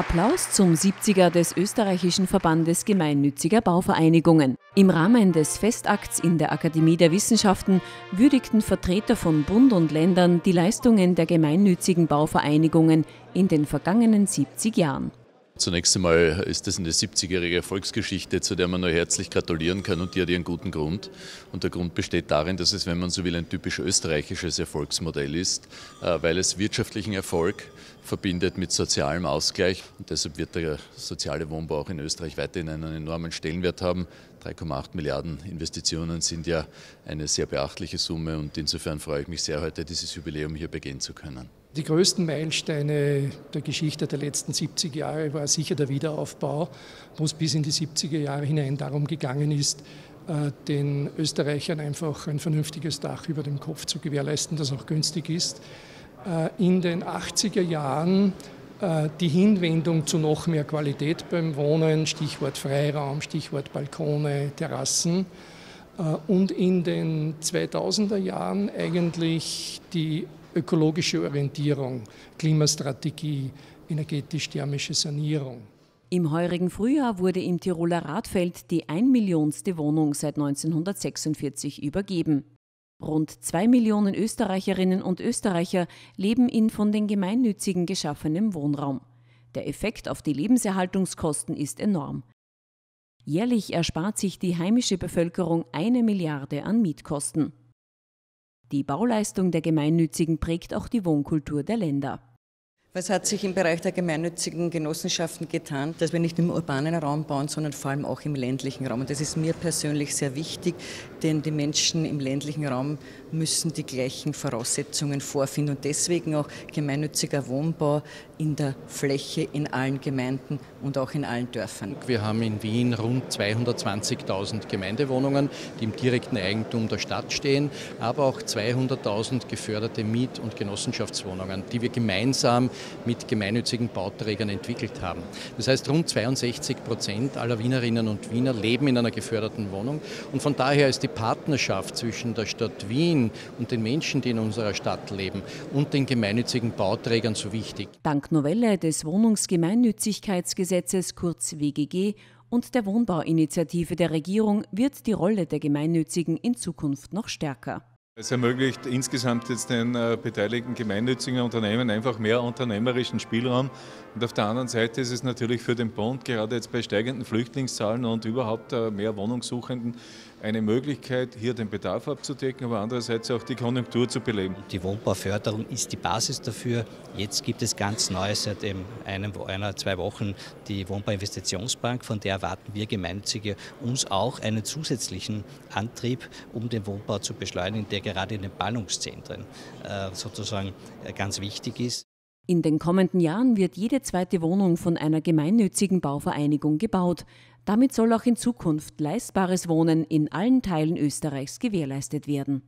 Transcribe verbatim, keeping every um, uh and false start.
Applaus zum siebziger des Österreichischen Verbandes gemeinnütziger Bauvereinigungen. Im Rahmen des Festakts in der Akademie der Wissenschaften würdigten Vertreter von Bund und Ländern die Leistungen der gemeinnützigen Bauvereinigungen in den vergangenen siebzig Jahren. Zunächst einmal ist das eine siebzigjährige Erfolgsgeschichte, zu der man nur herzlich gratulieren kann, und die hat ihren guten Grund. Und der Grund besteht darin, dass es, wenn man so will, ein typisch österreichisches Erfolgsmodell ist, weil es wirtschaftlichen Erfolg verbindet mit sozialem Ausgleich. Und deshalb wird der soziale Wohnbau auch in Österreich weiterhin einen enormen Stellenwert haben. drei Komma acht Milliarden Investitionen sind ja eine sehr beachtliche Summe, und insofern freue ich mich sehr, heute dieses Jubiläum hier begehen zu können. Die größten Meilensteine der Geschichte der letzten siebzig Jahre war sicher der Wiederaufbau, wo es bis in die siebziger Jahre hinein darum gegangen ist, den Österreichern einfach ein vernünftiges Dach über dem Kopf zu gewährleisten, das auch günstig ist. In den achtziger Jahren die Hinwendung zu noch mehr Qualität beim Wohnen, Stichwort Freiraum, Stichwort Balkone, Terrassen. Und in den zweitausender Jahren eigentlich die ökologische Orientierung, Klimastrategie, energetisch-thermische Sanierung. Im heurigen Frühjahr wurde im Tiroler Radfeld die einmillionste Wohnung seit neunzehnhundertsechsundvierzig übergeben. Rund zwei Millionen Österreicherinnen und Österreicher leben in von den Gemeinnützigen geschaffenem Wohnraum. Der Effekt auf die Lebenserhaltungskosten ist enorm. Jährlich erspart sich die heimische Bevölkerung eine Milliarde an Mietkosten. Die Bauleistung der Gemeinnützigen prägt auch die Wohnkultur der Länder. Was hat sich im Bereich der gemeinnützigen Genossenschaften getan? Dass wir nicht im urbanen Raum bauen, sondern vor allem auch im ländlichen Raum. Und das ist mir persönlich sehr wichtig, denn die Menschen im ländlichen Raum müssen die gleichen Voraussetzungen vorfinden. Und deswegen auch gemeinnütziger Wohnbau in der Fläche, in allen Gemeinden und auch in allen Dörfern. Wir haben in Wien rund zweihundertzwanzigtausend Gemeindewohnungen, die im direkten Eigentum der Stadt stehen, aber auch zweihunderttausend geförderte Miet- und Genossenschaftswohnungen, die wir gemeinsam mit gemeinnützigen Bauträgern entwickelt haben. Das heißt, rund zweiundsechzig Prozent aller Wienerinnen und Wiener leben in einer geförderten Wohnung, und von daher ist die Partnerschaft zwischen der Stadt Wien und den Menschen, die in unserer Stadt leben, und den gemeinnützigen Bauträgern so wichtig. Dank Novelle des Wohnungsgemeinnützigkeitsgesetzes, kurz W G G, und der Wohnbauinitiative der Regierung wird die Rolle der Gemeinnützigen in Zukunft noch stärker. Es ermöglicht insgesamt jetzt den äh, beteiligten gemeinnützigen Unternehmen einfach mehr unternehmerischen Spielraum. Und auf der anderen Seite ist es natürlich für den Bund, gerade jetzt bei steigenden Flüchtlingszahlen und überhaupt äh, mehr Wohnungssuchenden, eine Möglichkeit, hier den Bedarf abzudecken, aber andererseits auch die Konjunktur zu beleben. Die Wohnbauförderung ist die Basis dafür. Jetzt gibt es ganz neu seit eben einem, einer, zwei Wochen die Wohnbauinvestitionsbank. Von der erwarten wir Gemeinnützige uns auch einen zusätzlichen Antrieb, um den Wohnbau zu beschleunigen, der gerade in den Ballungszentren äh, sozusagen äh, ganz wichtig ist. In den kommenden Jahren wird jede zweite Wohnung von einer gemeinnützigen Bauvereinigung gebaut. Damit soll auch in Zukunft leistbares Wohnen in allen Teilen Österreichs gewährleistet werden.